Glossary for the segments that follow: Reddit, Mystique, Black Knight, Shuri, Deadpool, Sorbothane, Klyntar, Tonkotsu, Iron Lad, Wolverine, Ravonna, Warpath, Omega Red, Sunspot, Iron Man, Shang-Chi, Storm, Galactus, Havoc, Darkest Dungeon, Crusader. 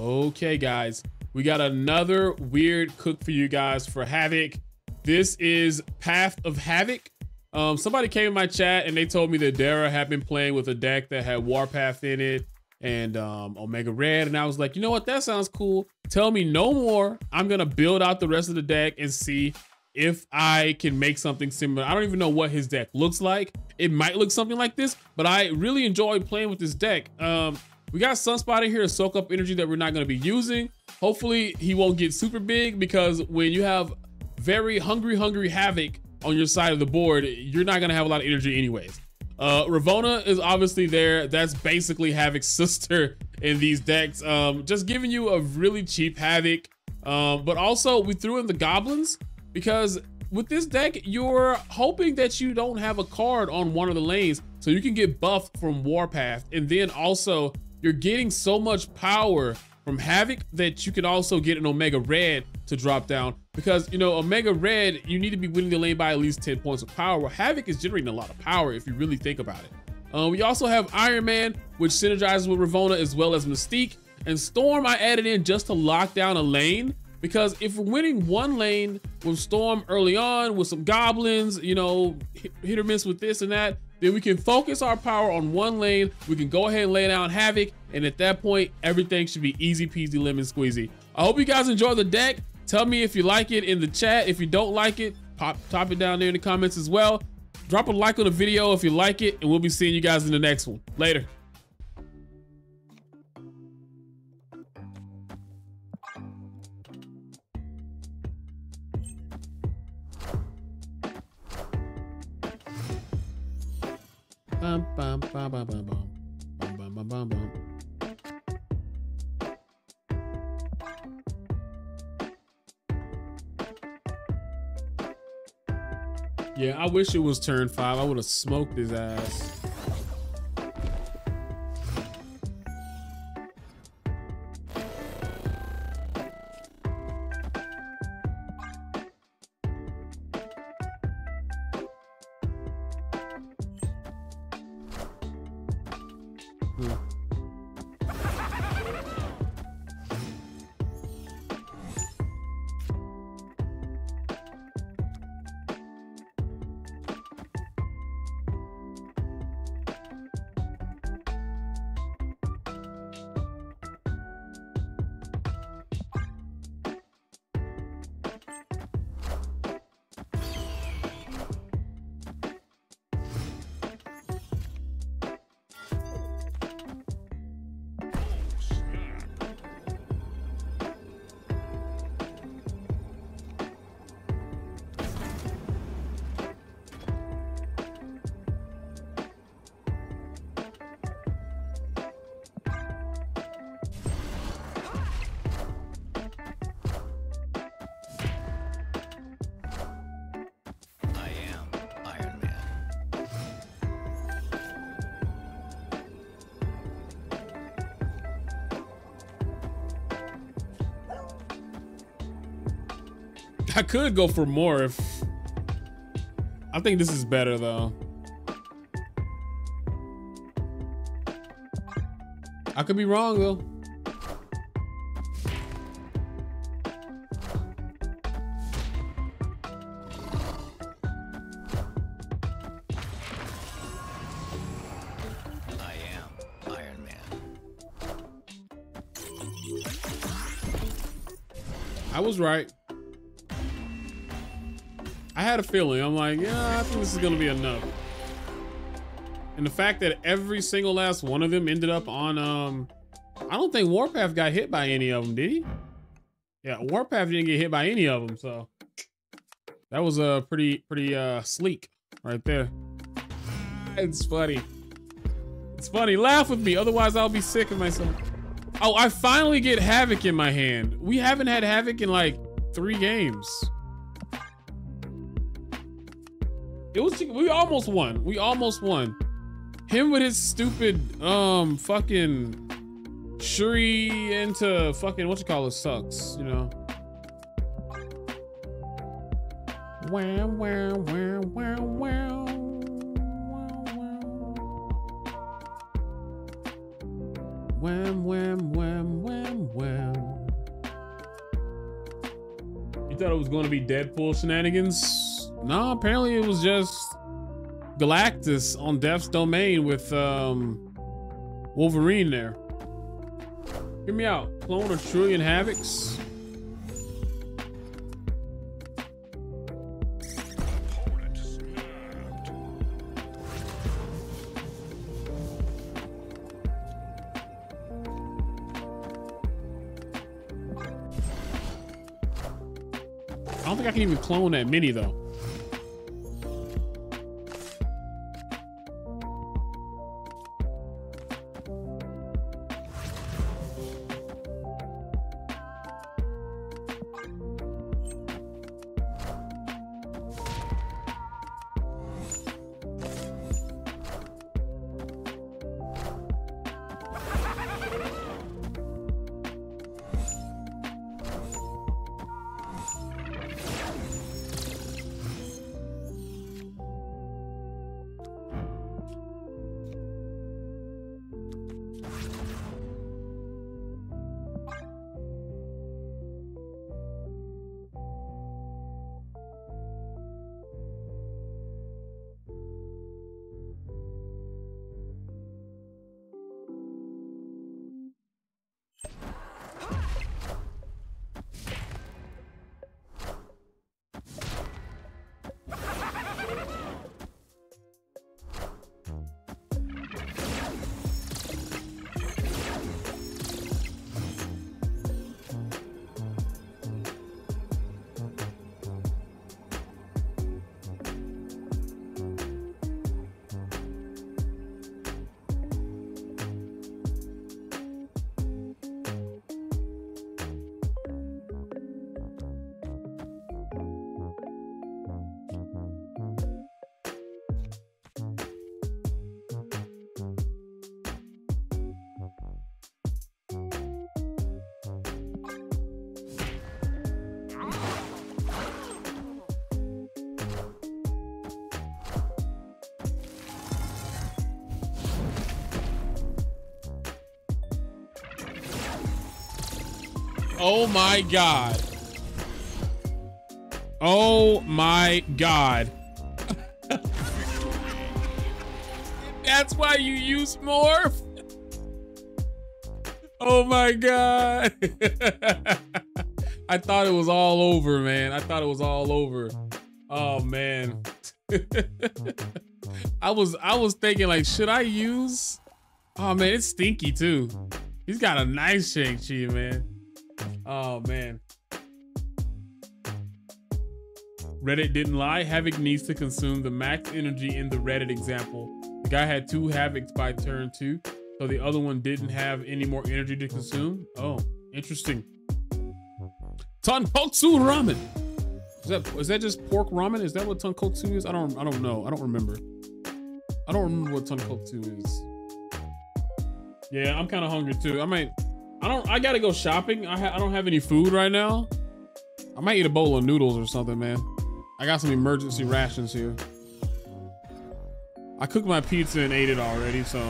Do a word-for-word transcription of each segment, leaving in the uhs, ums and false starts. Okay, guys, we got another weird cook for you guys for Havoc. This is Path of Havoc. Um, somebody came in my chat and they told me that Dara had been playing with a deck that had Warpath in it and um, Omega Red. And I was like, you know what? That sounds cool. Tell me no more. I'm going to build out the rest of the deck and see if I can make something similar. I don't even know what his deck looks like. It might look something like this, but I really enjoy playing with this deck. Um, we got Sunspot in here to soak up energy that we're not going to be using. Hopefully he won't get super big, because when you have very hungry, hungry Havoc on your side of the board, you're not gonna have a lot of energy anyways. Uh, Ravonna is obviously there. That's basically Havoc's sister in these decks. Um, just giving you a really cheap Havoc. Um, but also we threw in the goblins, because with this deck, you're hoping that you don't have a card on one of the lanes, so you can get buffed from Warpath. And then also you're getting so much power from Havoc that you can also get an Omega Red to drop down, because you know Omega Red, you need to be winning the lane by at least ten points of power. Well, Havoc is generating a lot of power if you really think about it. Uh, we also have Iron Man, which synergizes with Ravonna, as well as Mystique and Storm. I added in just to lock down a lane, because if we're winning one lane with Storm early on with some goblins, you know, hit, hit or miss with this and that, then we can focus our power on one lane. We can go ahead and lay down Havoc, and at that point, everything should be easy peasy lemon squeezy. I hope you guys enjoy the deck. Tell me if you like it in the chat. If you don't like it, pop, top it down there in the comments as well. Drop a like on the video if you like it, and we'll be seeing you guys in the next one. Later. Bum, bum, bum, bum, bum, bum. Bum, bum, bum, bum, bum. Yeah, I wish it was turn five. I would have smoked his ass. I could go for more if... I think this is better though. I could be wrong though. I am Iron Man. I was right. I had a feeling. I'm like, yeah, I think this is gonna be enough. And the fact that every single last one of them ended up on, um, I don't think Warpath got hit by any of them, did he? Yeah, Warpath didn't get hit by any of them, so that was a uh, pretty, pretty uh, sleek right there. It's funny. It's funny. Laugh with me, otherwise I'll be sick of myself. Oh, I finally get Havoc in my hand. We haven't had Havoc in like three games. It was, we almost won. We almost won. Him with his stupid, um, fucking Shuri into fucking, what you call it, sucks, you know? Wow, wow, wow, wow, wow. Wham, wham, wham, wham, well. You thought it was going to be Deadpool shenanigans? No, apparently it was just Galactus on Death's Domain with um, Wolverine there. Hear me out. Clone a trillion Havocs. I don't think I can even clone that many though. Oh my God. Oh my God. That's why you use morph. Oh my God. I thought it was all over, man. I thought it was all over. Oh man. I was, I was thinking like, should I use? Oh man, it's stinky too. He's got a nice Shang-Chi, man. Oh man. Reddit didn't lie. Havoc needs to consume the max energy in the Reddit example. The guy had two Havocs by turn two, so the other one didn't have any more energy to consume. Oh, interesting. Tonkotsu ramen. Is that is that just pork ramen? Is that what tonkotsu is? I don't I don't know. I don't remember. I don't remember what tonkotsu is. Yeah, I'm kind of hungry too. I might. I don't, I gotta go shopping. I, ha I don't have any food right now. I might eat a bowl of noodles or something, man. I got some emergency rations here. I cooked my pizza and ate it already, so.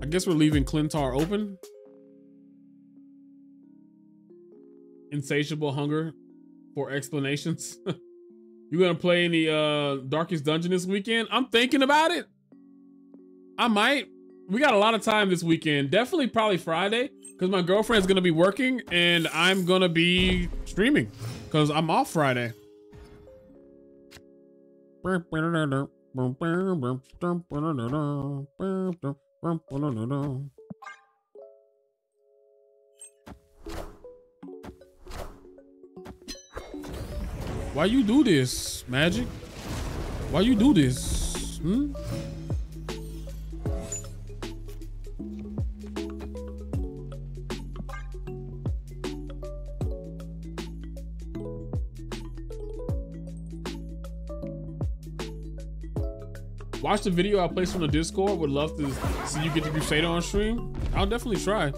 I guess we're leaving Klyntar open. Insatiable hunger for explanations. You gonna play any uh, Darkest Dungeon this weekend? I'm thinking about it. I might. We got a lot of time this weekend. Definitely probably Friday because my girlfriend's going to be working and I'm going to be streaming because I'm off Friday. Why you do this, Magic? Why you do this? Hmm? Watch the video I placed on the Discord. Would love to see you get the Crusader on stream. I'll definitely try.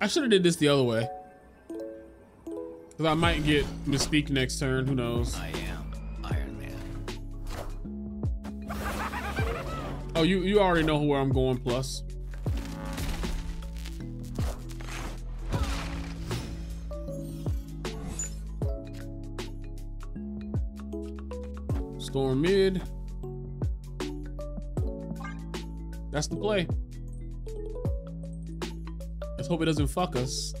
I should have did this the other way. Cause I might get Mystique next turn, who knows? I am Iron Man. Oh, you, you already know where I'm going, plus. Storm mid. That's the play. Let's hope it doesn't fuck us.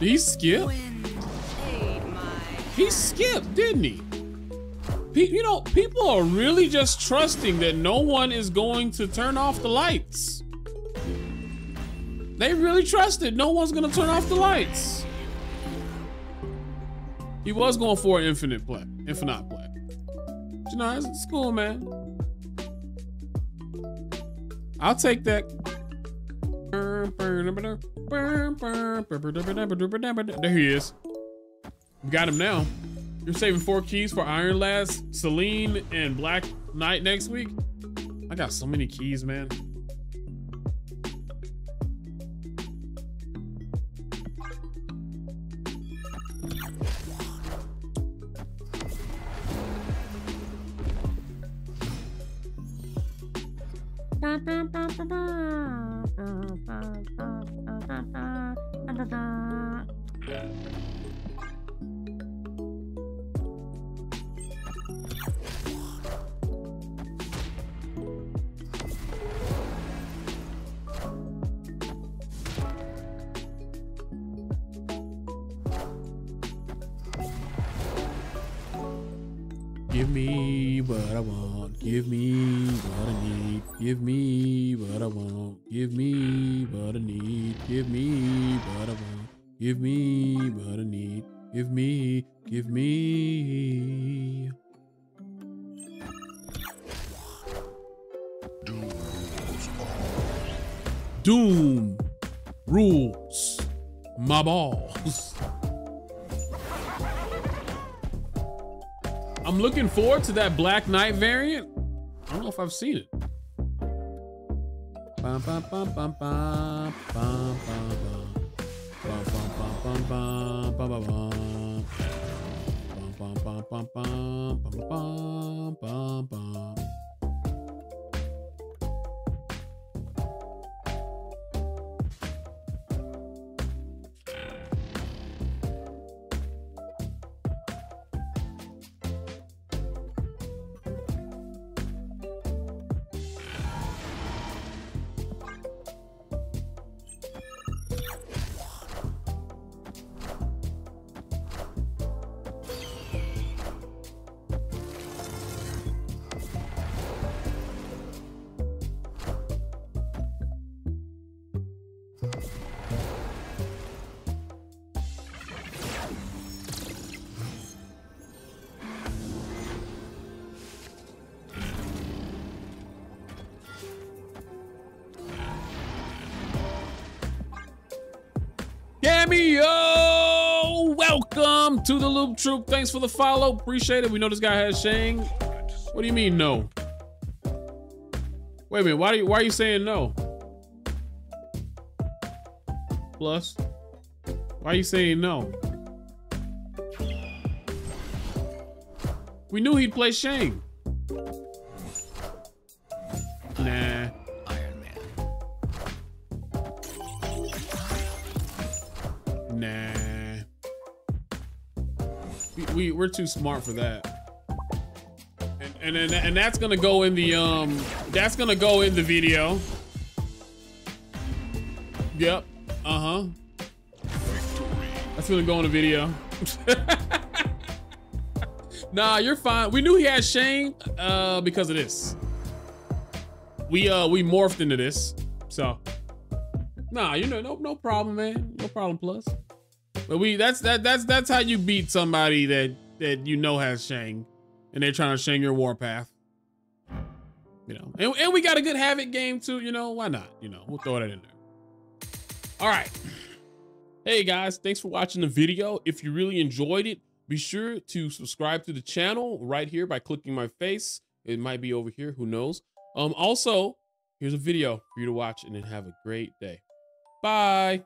He skipped? He skipped, didn't he? Pe you know, people are really just trusting that no one is going to turn off the lights. They really trusted no one's gonna turn off the lights. He was going for an infinite play, infinite play. But you know, it's cool, man. I'll take that. There he is. We got him now. You're saving four keys for Iron Lad, Celine, and Black Knight next week? I got so many keys, man. Give me what I want, give me what I need, give me what I want, give me what I need, give me what I want, give me what I need, give me, give me. Doom rules all. Doom rules my balls. I'm looking forward to that Black Knight variant. I don't know if I've seen it. Cameo! Welcome to the Loop Troop. Thanks for the follow. Appreciate it. We know this guy has Shang. What do you mean no? Wait a minute. Why do you, why are you saying no? Plus, why are you saying no? We knew he'd play Shang. Nah. Nah. We, we we're too smart for that. And, and and and that's gonna go in the um that's gonna go in the video. Yep. Uh-huh. That's gonna go in the video. Nah, you're fine. We knew he had Shang uh because of this. We uh we morphed into this. So nah, you know, no no problem, man. No problem, plus. But we that's that that's that's how you beat somebody that that you know has Shang and they're trying to Shang your Warpath. you know, and, and we got a good Havoc game too. You know, why not? You know, we'll throw that in there. All right. Hey guys, thanks for watching the video. If you really enjoyed it, be sure to subscribe to the channel right here by clicking my face. It might be over here, who knows? Um, also, here's a video for you to watch and then have a great day. Bye.